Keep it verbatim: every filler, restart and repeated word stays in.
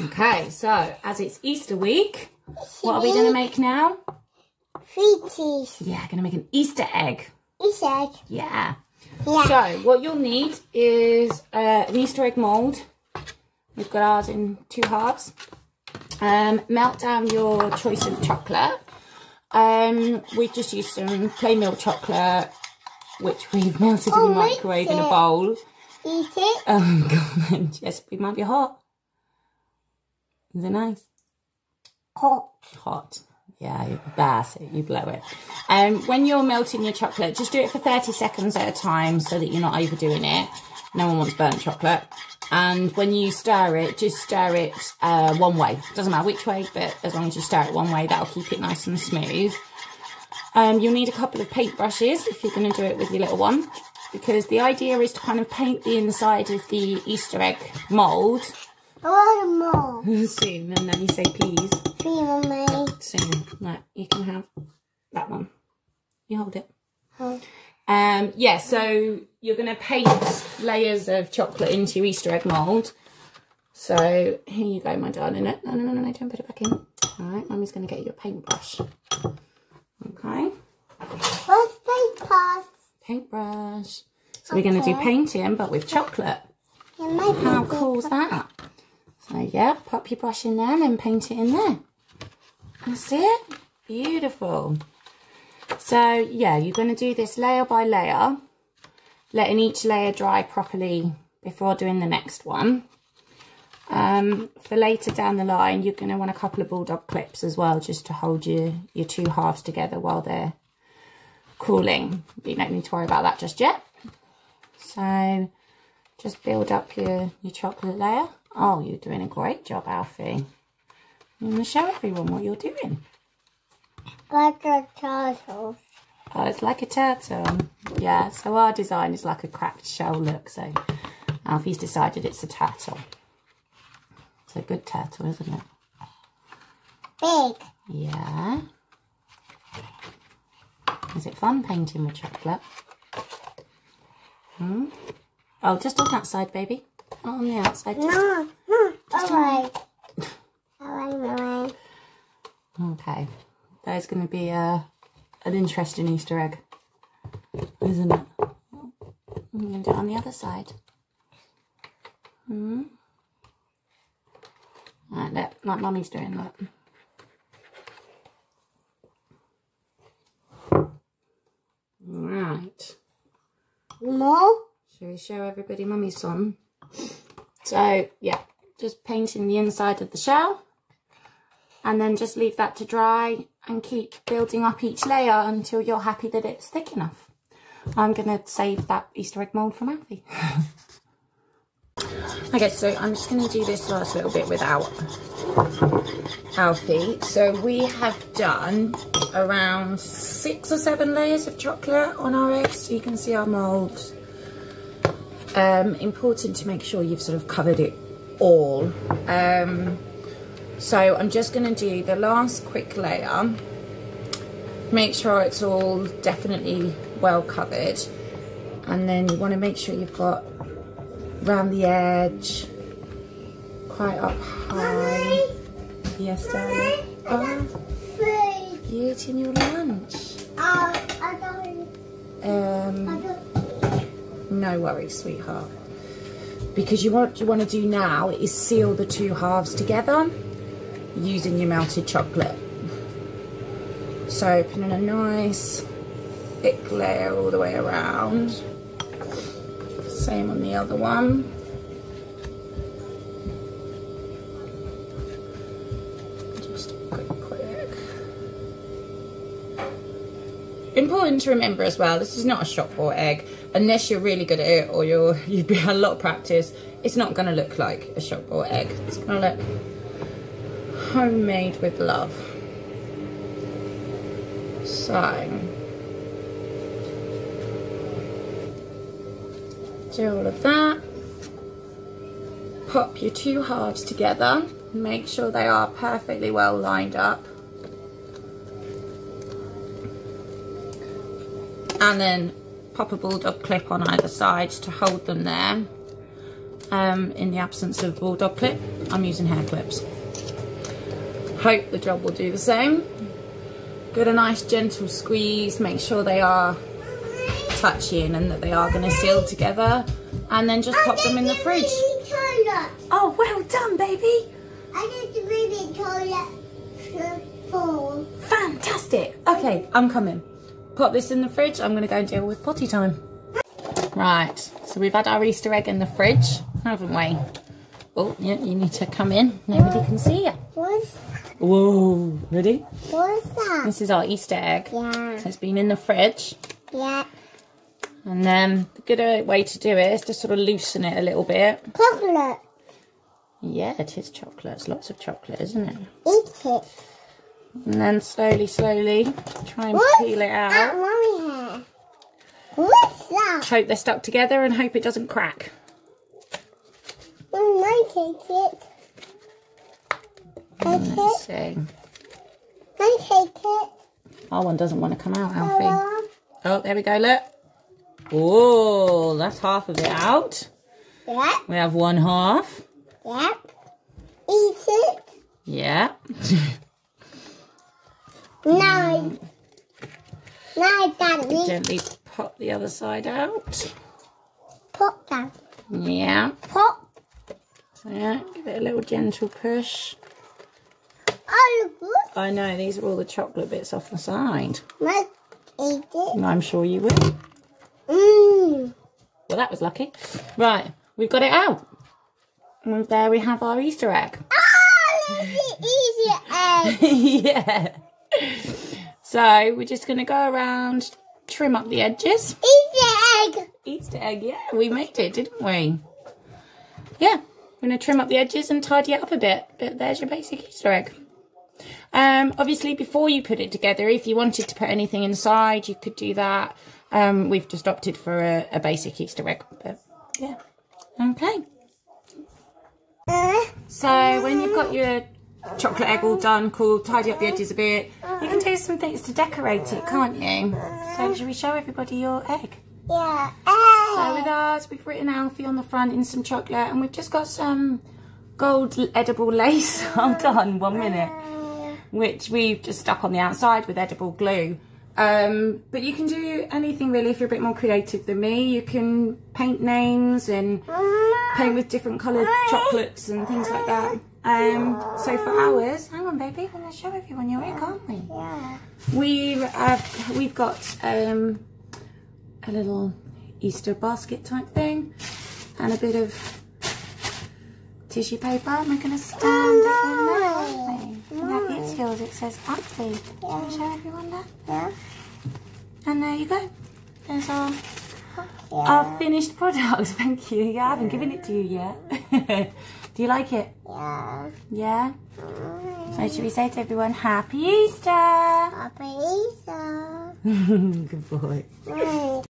Okay, so as it's Easter week, what are we going to make now? Fruities. Yeah, going to make an Easter egg. Easter egg. Yeah. Yeah. So what you'll need is uh, an Easter egg mould. We've got ours in two halves. Um, melt down your choice of chocolate. Um, we've just used some plain milk chocolate, which we've melted oh, in the microwave in a bowl. Eat it. Oh God, yes, it might be hot. Is it nice? Hot. Hot. Yeah, that's it. You blow it. Um, when you're melting your chocolate, just do it for thirty seconds at a time so that you're not overdoing it. No one wants burnt chocolate. And when you stir it, just stir it uh, one way. Doesn't matter which way, but as long as you stir it one way, that'll keep it nice and smooth. Um, you'll need a couple of paintbrushes if you're going to do it with your little one, because the idea is to kind of paint the inside of the Easter egg mould. I want a mould. Soon, and then you say please. Please, Mummy. Soon. Right, you can have that one. You hold it. Hold. Um, yeah, so you're going to paint layers of chocolate into your Easter egg mould. So here you go, my darling. No, no, no, no, no, don't put it back in. All right, Mummy's going to get you a paintbrush. Okay. What's paintbrush? Paintbrush. So okay. We're going to do painting, but with chocolate. Yeah, how cool is that? So yeah, pop your brush in there and then paint it in there. That's it. Beautiful. So yeah, you're going to do this layer by layer, letting each layer dry properly before doing the next one. Um, for later down the line, you're going to want a couple of bulldog clips as well, just to hold your, your two halves together while they're cooling. But you don't need to worry about that just yet. So just build up your, your chocolate layer. Oh, you're doing a great job, Alfie. I'm going to show everyone what you're doing. Like a turtle. Oh, it's like a turtle. Yeah, so our design is like a cracked shell look. So Alfie's decided it's a turtle. It's a good turtle, isn't it? Big. Yeah. Is it fun painting with chocolate? Hmm? Oh, just on that side, baby. Not on the outside. Just, no, no. Just away. Away, away. Okay. That is going to be a, an interesting Easter egg, isn't it? I'm going to do it on the other side. Hmm. Like that, like Mummy's doing that. Right. More? Shall we show everybody Mummy's son? So, yeah, just painting the inside of the shell. And then just leave that to dry and keep building up each layer until you're happy that it's thick enough. I'm going to save that Easter egg mould from Alfie. Okay, so I'm just going to do this last little bit without Alfie. So we have done around six or seven layers of chocolate on our eggs. So you can see our mould. Um, important to make sure you've sort of covered it all. Um, so I'm just going to do the last quick layer. Make sure it's all definitely well covered. And then you want to make sure you've got round the edge, quite up high. Mommy, yes, darling. Oh, you eating your lunch? Uh, I don't, um, I don't. No worries, sweetheart. Because you what you want to do now is seal the two halves together using your melted chocolate. So putting a nice thick layer all the way around. Same on the other one. Just quick, quick. Important to remember as well, this is not a shop bought egg. Unless you're really good at it or you're, you've had a lot of practice, it's not going to look like a shop bought egg. It's going to look homemade with love. So. Do all of that, pop your two halves together, make sure they are perfectly well lined up, and then pop a bulldog clip on either side to hold them there, Um, in the absence of bulldog clip, I'm using hair clips. Hope the job will do the same. Give it a nice gentle squeeze, make sure they are touching and that they are going to seal together, and then just pop them in the fridge. Oh, well done, baby. I did the baby toilet for fantastic. Okay, I'm coming. Pop this in the fridge. I'm going to go and deal with potty time. Right, so we've had our Easter egg in the fridge, haven't we? Oh, yeah, you need to come in. Nobody can see you. What's that? Whoa, ready? What's that? This is our Easter egg. Yeah. So it's been in the fridge. Yeah. And then the good way to do it is to sort of loosen it a little bit. Chocolate. Yeah, it is chocolate. It's lots of chocolate, isn't it? Eat it. And then slowly, slowly try and What's peel it out. That mommy hair? What's that? Hope they're stuck together and hope it doesn't crack. Mm, I take it. I take Let's see. I take it. Our one doesn't want to come out, Alfie. Hello. Oh, there we go, look. Oh, that's half of it out. Yep. We have one half. Yep. Eat it. Yeah. No. No, Daddy. Gently. Pop the other side out. Pop that. Yeah. Pop. So yeah, give it a little gentle push. Oh, look. I know, these are all the chocolate bits off the side. Let's eat it. I'm sure you will. Mmm. Well, that was lucky. Right, we've got it out. And there we have our Easter egg. Oh, that's the Easter egg. Yeah. So we're just going to go around, trim up the edges. Easter egg. Easter egg, yeah. We made it, didn't we? Yeah. We're going to trim up the edges and tidy it up a bit. But there's your basic Easter egg. Um, obviously, before you put it together, if you wanted to put anything inside, you could do that. Um, we've just opted for a, a basic Easter egg. But, yeah. Okay. So, when you've got your chocolate egg all done, cool, tidy up the edges a bit, you can do some things to decorate it, can't you? So should we show everybody your egg? Yeah, egg! So with ours, we've written Alfie on the front in some chocolate, and we've just got some gold edible lace, hold on one minute, which we've just stuck on the outside with edible glue. Um, but you can do anything really if you're a bit more creative than me. You can paint names and paint with different coloured chocolates and things like that. Um, so for ours, hang on, baby, we're going to show everyone your egg, aren't we? Yeah. We've, uh, we've got um, a little Easter basket type thing and a bit of tissue paper. And we're going to stand oh, it in there, aren't we? And that feels, it says Alfie. Yeah. Can we show everyone that? Yeah. And there you go. There's our, yeah. our finished product. Thank you. Yeah, I haven't given it to you yet. Do you like it? Yeah. Yeah? So should we say to everyone, Happy Easter! Happy Easter! Good boy. Right.